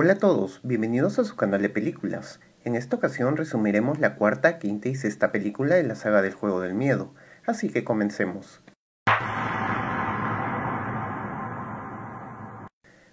Hola a todos, bienvenidos a su canal de películas. En esta ocasión resumiremos la cuarta, quinta y sexta película de la saga del Juego del Miedo, así que comencemos.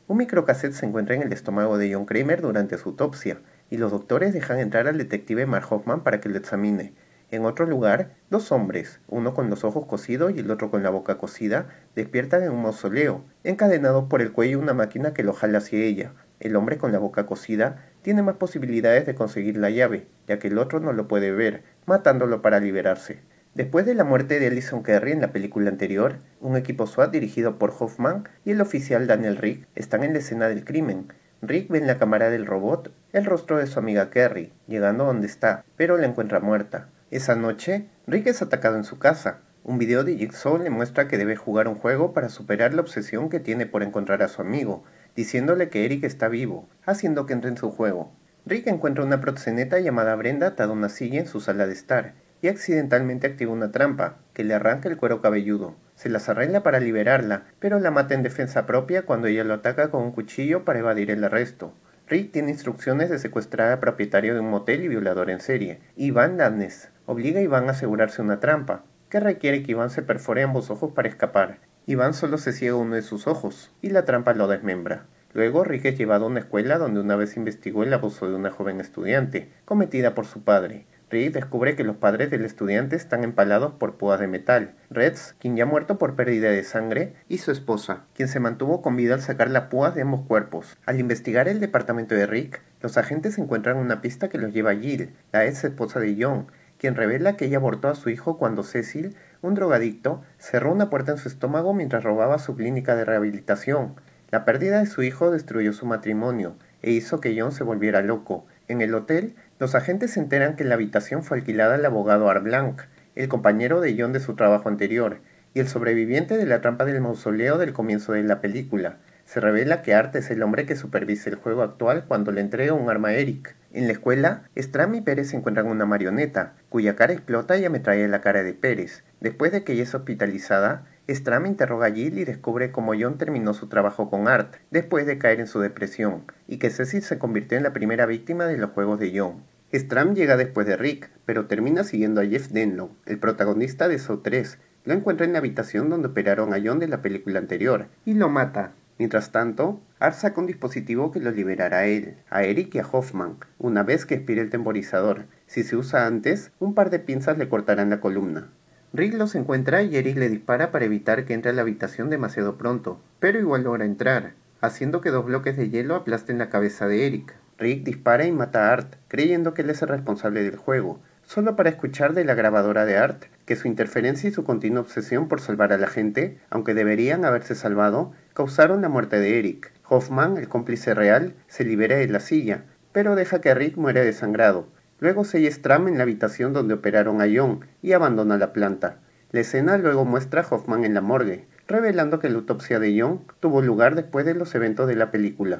Un microcassette se encuentra en el estómago de John Kramer durante su autopsia, y los doctores dejan entrar al detective Mark Hoffman para que lo examine. En otro lugar, dos hombres, uno con los ojos cosidos y el otro con la boca cosida, despiertan en un mausoleo, encadenados por el cuello una máquina que lo jala hacia ella. El hombre con la boca cosida tiene más posibilidades de conseguir la llave, ya que el otro no lo puede ver, matándolo para liberarse. Después de la muerte de Alison Kerry en la película anterior, un equipo SWAT dirigido por Hoffman y el oficial Daniel Rick están en la escena del crimen. Rick ve en la cámara del robot el rostro de su amiga Kerry, llegando donde está, pero la encuentra muerta. Esa noche, Rick es atacado en su casa. Un video de Jigsaw le muestra que debe jugar un juego para superar la obsesión que tiene por encontrar a su amigo, diciéndole que Eric está vivo, haciendo que entre en su juego. Rick encuentra una proxeneta llamada Brenda atada a una silla en su sala de estar, y accidentalmente activa una trampa, que le arranca el cuero cabelludo. Se las arregla para liberarla, pero la mata en defensa propia cuando ella lo ataca con un cuchillo para evadir el arresto. Rick tiene instrucciones de secuestrar al propietario de un motel y violador en serie, Iván Lannes. Obliga a Iván a asegurarse una trampa, que requiere que Iván se perfore ambos ojos para escapar. Iván solo se ciega uno de sus ojos, y la trampa lo desmembra. Luego Rick es llevado a una escuela donde una vez investigó el abuso de una joven estudiante, cometida por su padre. Rick descubre que los padres del estudiante están empalados por púas de metal. Rex, quien ya ha muerto por pérdida de sangre, y su esposa, quien se mantuvo con vida al sacar las púas de ambos cuerpos. Al investigar el departamento de Rick, los agentes encuentran una pista que los lleva a Jill, la ex esposa de John, quien revela que ella abortó a su hijo cuando Cecil, un drogadicto, cerró una puerta en su estómago mientras robaba su clínica de rehabilitación. La pérdida de su hijo destruyó su matrimonio e hizo que John se volviera loco. En el hotel, los agentes se enteran que la habitación fue alquilada al abogado Art Blank, el compañero de John de su trabajo anterior, y el sobreviviente de la trampa del mausoleo del comienzo de la película. Se revela que Art es el hombre que supervisa el juego actual cuando le entrega un arma a Eric. En la escuela, Strahm y Pérez encuentran una marioneta, cuya cara explota y ametralla la cara de Pérez. Después de que ella es hospitalizada, Strahm interroga a Jill y descubre cómo John terminó su trabajo con Art, después de caer en su depresión, y que Cecil se convirtió en la primera víctima de los juegos de John. Strahm llega después de Rick, pero termina siguiendo a Jeff Denlon, el protagonista de Saw 3. Lo encuentra en la habitación donde operaron a John de la película anterior, y lo mata. Mientras tanto, Art saca un dispositivo que lo liberará a él, a Eric y a Hoffman, una vez que expire el temporizador. Si se usa antes, un par de pinzas le cortarán la columna. Rick los encuentra y Eric le dispara para evitar que entre a la habitación demasiado pronto, pero igual logra entrar, haciendo que dos bloques de hielo aplasten la cabeza de Eric. Rick dispara y mata a Art, creyendo que él es el responsable del juego, solo para escuchar de la grabadora de Art que su interferencia y su continua obsesión por salvar a la gente, aunque deberían haberse salvado, causaron la muerte de Eric. Hoffman, el cómplice real, se libera de la silla, pero deja que Rick muera desangrado. Luego sella Strahm en la habitación donde operaron a John y abandona la planta. La escena luego muestra a Hoffman en la morgue, revelando que la autopsia de John tuvo lugar después de los eventos de la película.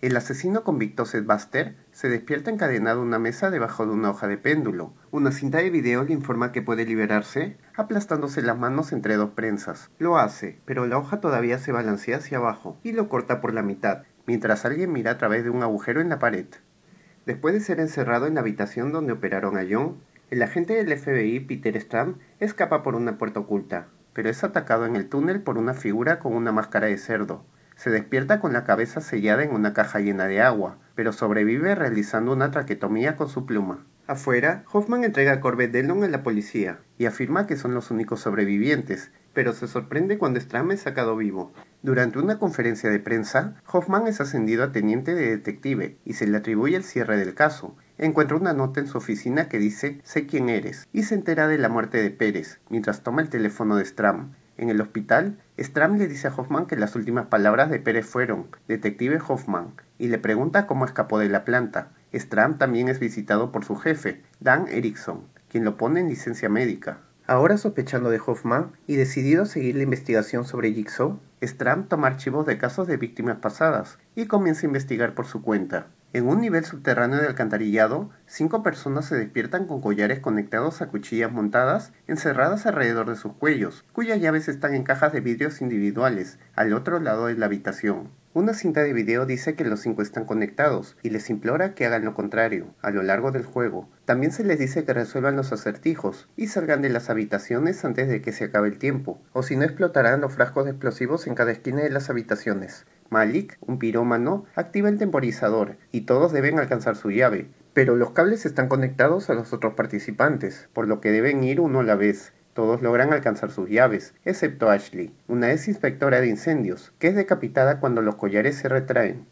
El asesino convicto Seth Buster se despierta encadenado a una mesa debajo de una hoja de péndulo. Una cinta de video le informa que puede liberarse aplastándose las manos entre dos prensas. Lo hace, pero la hoja todavía se balancea hacia abajo y lo corta por la mitad, mientras alguien mira a través de un agujero en la pared. Después de ser encerrado en la habitación donde operaron a John, el agente del FBI Peter Strang escapa por una puerta oculta, pero es atacado en el túnel por una figura con una máscara de cerdo. Se despierta con la cabeza sellada en una caja llena de agua, pero sobrevive realizando una traquetomía con su pluma. Afuera, Hoffman entrega a Corbett Dillon a la policía y afirma que son los únicos sobrevivientes, pero se sorprende cuando Strahm es sacado vivo. Durante una conferencia de prensa, Hoffman es ascendido a teniente de detective y se le atribuye el cierre del caso. Encuentra una nota en su oficina que dice «Sé quién eres» y se entera de la muerte de Pérez, mientras toma el teléfono de Strahm. En el hospital, Strahm le dice a Hoffman que las últimas palabras de Pérez fueron «Detective Hoffman» y le pregunta cómo escapó de la planta. Strahm también es visitado por su jefe, Dan Erickson, quien lo pone en licencia médica. Ahora sospechando de Hoffman y decidido a seguir la investigación sobre Jigsaw, Strahm toma archivos de casos de víctimas pasadas y comienza a investigar por su cuenta. En un nivel subterráneo de alcantarillado, 5 personas se despiertan con collares conectados a cuchillas montadas encerradas alrededor de sus cuellos, cuyas llaves están en cajas de vidrios individuales, al otro lado de la habitación. Una cinta de video dice que los 5 están conectados y les implora que hagan lo contrario a lo largo del juego. También se les dice que resuelvan los acertijos y salgan de las habitaciones antes de que se acabe el tiempo, o si no explotarán los frascos de explosivos en cada esquina de las habitaciones. Malik, un pirómano, activa el temporizador y todos deben alcanzar su llave, pero los cables están conectados a los otros participantes, por lo que deben ir uno a la vez. Todos logran alcanzar sus llaves, excepto Ashley, una ex inspectora de incendios, que es decapitada cuando los collares se retraen.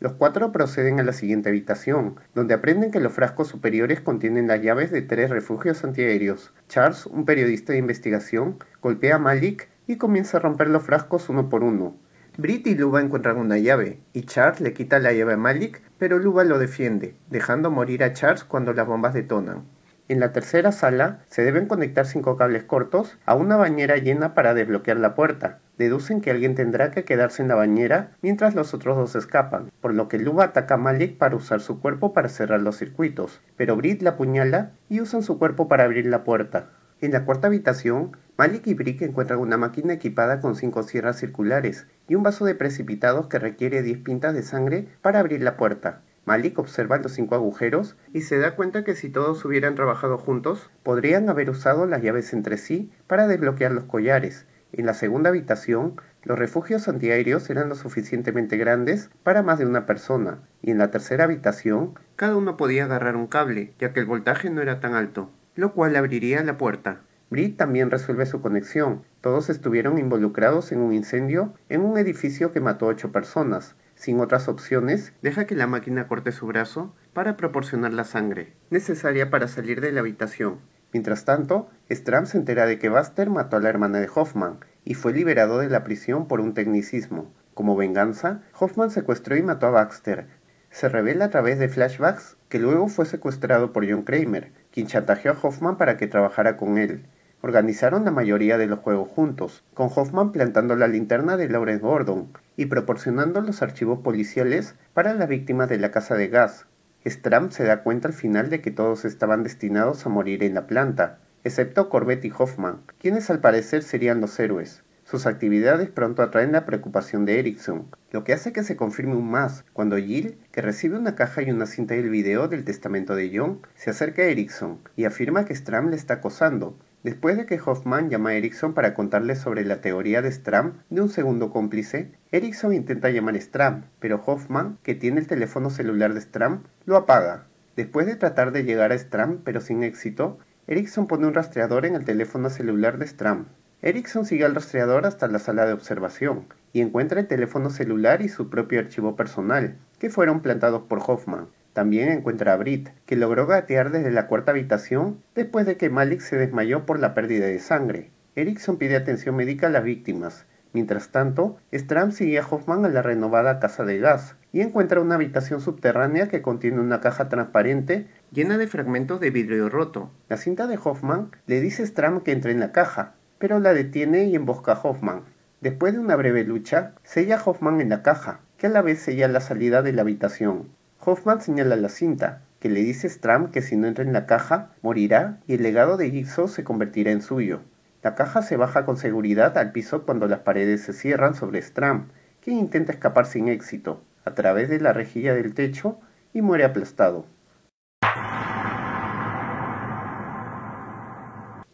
Los 4 proceden a la siguiente habitación, donde aprenden que los frascos superiores contienen las llaves de 3 refugios antiaéreos. Charles, un periodista de investigación, golpea a Malik y comienza a romper los frascos uno por uno. Brit y Luba encuentran una llave, y Charles le quita la llave a Malik, pero Luba lo defiende, dejando morir a Charles cuando las bombas detonan. En la tercera sala, se deben conectar 5 cables cortos a una bañera llena para desbloquear la puerta. Deducen que alguien tendrá que quedarse en la bañera mientras los otros 2 escapan, por lo que Luba ataca a Malik para usar su cuerpo para cerrar los circuitos, pero Brit la apuñala y usan su cuerpo para abrir la puerta. En la cuarta habitación, Malik y Brick encuentran una máquina equipada con 5 sierras circulares y un vaso de precipitados que requiere 10 pintas de sangre para abrir la puerta. Malik observa los 5 agujeros y se da cuenta que si todos hubieran trabajado juntos, podrían haber usado las llaves entre sí para desbloquear los collares. En la segunda habitación, los refugios antiaéreos eran lo suficientemente grandes para más de una persona, y en la tercera habitación, cada uno podía agarrar un cable, ya que el voltaje no era tan alto, lo cual abriría la puerta. Brit también resuelve su conexión. Todos estuvieron involucrados en un incendio en un edificio que mató 8 personas. Sin otras opciones, deja que la máquina corte su brazo para proporcionar la sangre necesaria para salir de la habitación. Mientras tanto, Strahm se entera de que Baxter mató a la hermana de Hoffman y fue liberado de la prisión por un tecnicismo. Como venganza, Hoffman secuestró y mató a Baxter. Se revela a través de flashbacks que luego fue secuestrado por John Kramer, quien chantajeó a Hoffman para que trabajara con él. Organizaron la mayoría de los juegos juntos, con Hoffman plantando la linterna de Lawrence Gordon y proporcionando los archivos policiales para las víctimas de la casa de gas. Strahm se da cuenta al final de que todos estaban destinados a morir en la planta, excepto Corbett y Hoffman, quienes al parecer serían los héroes. Sus actividades pronto atraen la preocupación de Erickson, lo que hace que se confirme aún más cuando Jill, que recibe una caja y una cinta del video del testamento de John, se acerca a Erickson y afirma que Strahm le está acosando, después de que Hoffman llama a Erickson para contarle sobre la teoría de Strahm de un segundo cómplice. Erickson intenta llamar a Strahm, pero Hoffman, que tiene el teléfono celular de Strahm, lo apaga. Después de tratar de llegar a Strahm, pero sin éxito, Erickson pone un rastreador en el teléfono celular de Strahm. Erickson sigue al rastreador hasta la sala de observación y encuentra el teléfono celular y su propio archivo personal, que fueron plantados por Hoffman. También encuentra a Brit, que logró gatear desde la cuarta habitación después de que Malik se desmayó por la pérdida de sangre. Erickson pide atención médica a las víctimas. Mientras tanto, Strahm sigue a Hoffman a la renovada casa de gas y encuentra una habitación subterránea que contiene una caja transparente llena de fragmentos de vidrio roto. La cinta de Hoffman le dice a Strahm que entre en la caja, pero la detiene y embosca a Hoffman. Después de una breve lucha, sella a Hoffman en la caja, que a la vez sella la salida de la habitación. Hoffman señala la cinta, que le dice a Strahm que si no entra en la caja, morirá y el legado de Jigsaw se convertirá en suyo. La caja se baja con seguridad al piso cuando las paredes se cierran sobre Strahm, quien intenta escapar sin éxito, a través de la rejilla del techo y muere aplastado.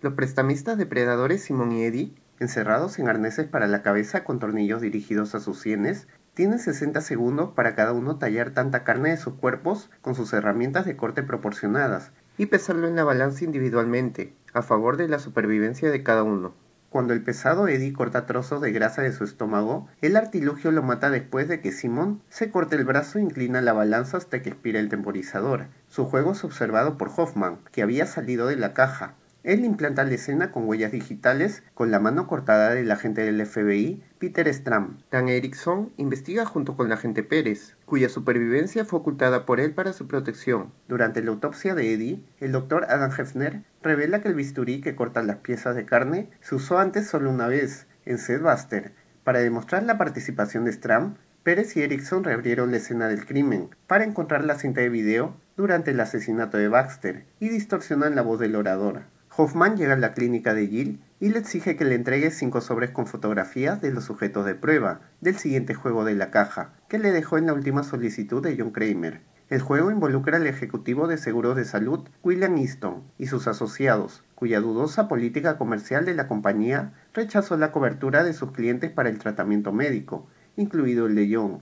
Los prestamistas depredadores Simon y Eddie, encerrados en arneses para la cabeza con tornillos dirigidos a sus sienes, tienen 60 segundos para cada uno tallar tanta carne de sus cuerpos con sus herramientas de corte proporcionadas y pesarlo en la balanza individualmente, a favor de la supervivencia de cada uno. Cuando el pesado Eddie corta trozos de grasa de su estómago, el artilugio lo mata después de que Simon se corte el brazo e inclina la balanza hasta que expira el temporizador. Su juego es observado por Hoffman, que había salido de la caja. Él implanta la escena con huellas digitales con la mano cortada del agente del FBI, Peter Strang. Dan Erickson investiga junto con el agente Pérez, cuya supervivencia fue ocultada por él para su protección. Durante la autopsia de Eddie, el doctor Adam Hefner revela que el bisturí que corta las piezas de carne se usó antes solo una vez, en Seth Buster. Para demostrar la participación de Strang, Pérez y Erickson reabrieron la escena del crimen para encontrar la cinta de video durante el asesinato de Baxter y distorsionan la voz del orador. Hoffman llega a la clínica de Jill y le exige que le entregue 5 sobres con fotografías de los sujetos de prueba del siguiente juego de la caja que le dejó en la última solicitud de John Kramer. El juego involucra al ejecutivo de seguros de salud William Easton y sus asociados, cuya dudosa política comercial de la compañía rechazó la cobertura de sus clientes para el tratamiento médico, incluido el de John.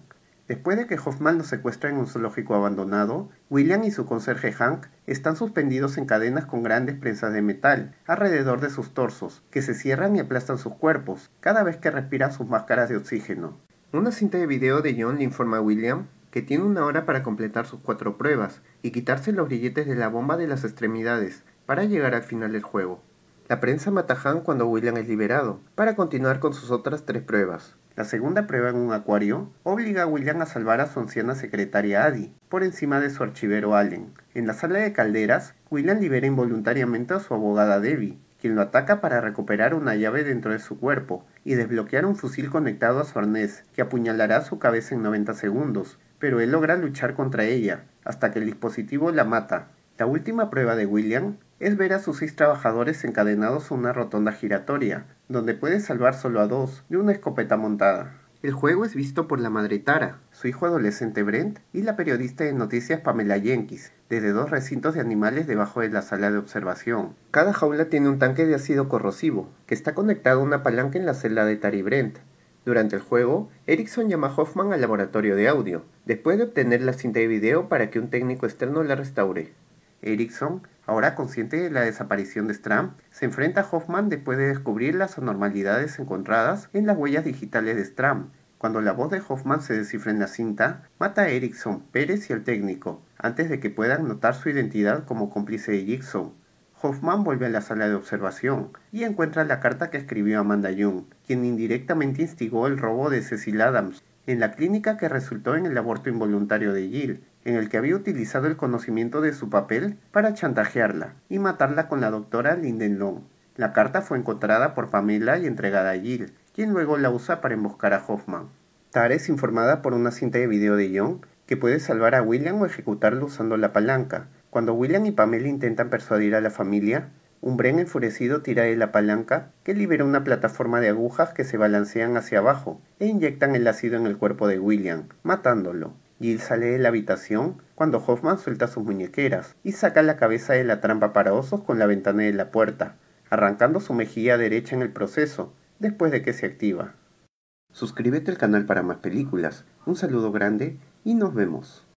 Después de que Hoffman lo secuestra en un zoológico abandonado, William y su conserje Hank están suspendidos en cadenas con grandes prensas de metal alrededor de sus torsos, que se cierran y aplastan sus cuerpos cada vez que respiran sus máscaras de oxígeno. Una cinta de video de John le informa a William que tiene una hora para completar sus 4 pruebas y quitarse los grilletes de la bomba de las extremidades para llegar al final del juego. La prensa mata a Hank cuando William es liberado, para continuar con sus otras 3 pruebas. La segunda prueba en un acuario obliga a William a salvar a su anciana secretaria Addie, por encima de su archivero Allen. En la sala de calderas, William libera involuntariamente a su abogada Debbie, quien lo ataca para recuperar una llave dentro de su cuerpo y desbloquear un fusil conectado a su arnés, que apuñalará su cabeza en 90 segundos, pero él logra luchar contra ella, hasta que el dispositivo la mata. La última prueba de William es ver a sus 6 trabajadores encadenados a una rotonda giratoria, donde puede salvar solo a 2 de una escopeta montada. El juego es visto por la madre Tara, su hijo adolescente Brent y la periodista de noticias Pamela Jenkins, desde 2 recintos de animales debajo de la sala de observación. Cada jaula tiene un tanque de ácido corrosivo, que está conectado a una palanca en la celda de Tara y Brent. Durante el juego, Erickson llama a Hoffman al laboratorio de audio, después de obtener la cinta de video para que un técnico externo la restaure. Erickson, ahora consciente de la desaparición de Strahm, se enfrenta a Hoffman después de descubrir las anormalidades encontradas en las huellas digitales de Strahm. Cuando la voz de Hoffman se descifra en la cinta, mata a Erickson, Pérez y al técnico, antes de que puedan notar su identidad como cómplice de Jigsaw. Hoffman vuelve a la sala de observación y encuentra la carta que escribió Amanda Young, quien indirectamente instigó el robo de Cecil Adams, en la clínica que resultó en el aborto involuntario de Jill, en el que había utilizado el conocimiento de su papel para chantajearla y matarla con la doctora Linden Long. La carta fue encontrada por Pamela y entregada a Jill, quien luego la usa para emboscar a Hoffman. Tara es informada por una cinta de video de Young que puede salvar a William o ejecutarlo usando la palanca. Cuando William y Pamela intentan persuadir a la familia, un Bren enfurecido tira de la palanca que libera una plataforma de agujas que se balancean hacia abajo e inyectan el ácido en el cuerpo de William, matándolo. Jill sale de la habitación cuando Hoffman suelta sus muñequeras y saca la cabeza de la trampa para osos con la ventana de la puerta, arrancando su mejilla derecha en el proceso, después de que se activa. Suscríbete al canal para más películas, un saludo grande y nos vemos.